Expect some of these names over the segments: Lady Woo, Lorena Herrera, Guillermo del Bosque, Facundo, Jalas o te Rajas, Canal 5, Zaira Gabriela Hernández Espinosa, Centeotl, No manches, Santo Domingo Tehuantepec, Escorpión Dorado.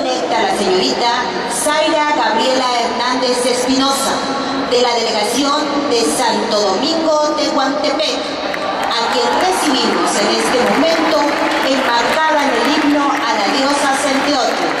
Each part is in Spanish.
electa la señorita Zaira Gabriela Hernández Espinosa, de la delegación de Santo Domingo Tehuantepec, a quien recibimos en este momento enmarcada en el himno a la diosa Centeotl.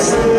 días.